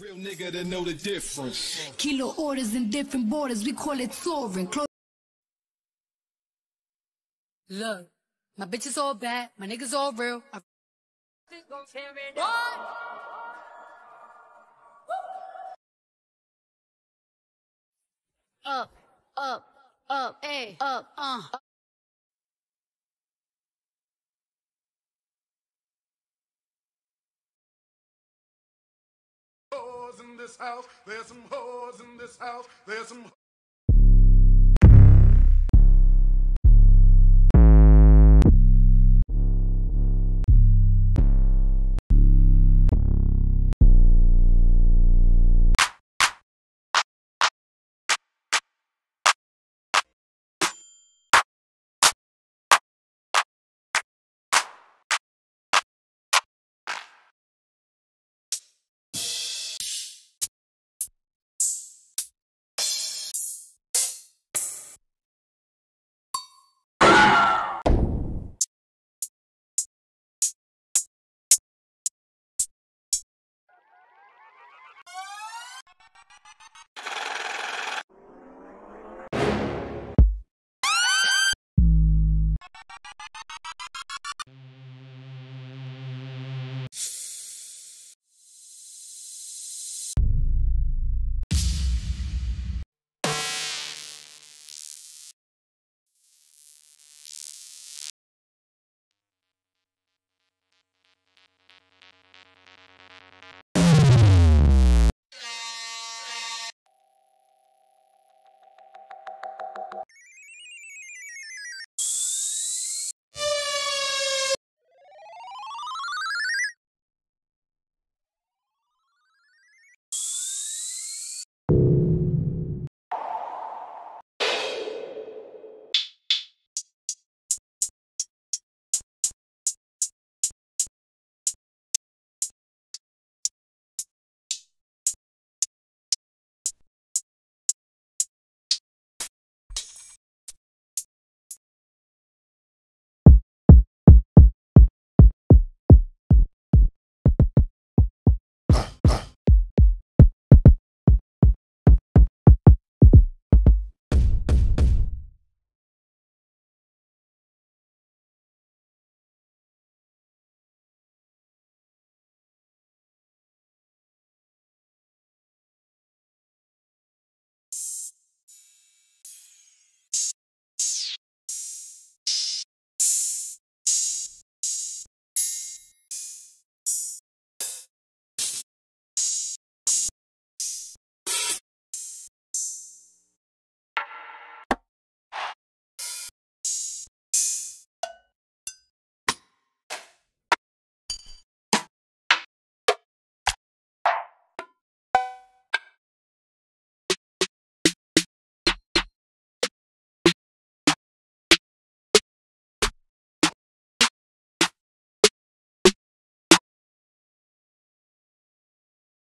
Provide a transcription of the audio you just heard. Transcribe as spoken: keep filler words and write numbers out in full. Real nigga that know the difference. Kilo orders in different borders, we call it sovereign. Close. Look, my bitch is all bad, my niggas all real. I up, up, up, ay, up, uh. In this house, there's some hoes in this house, there's some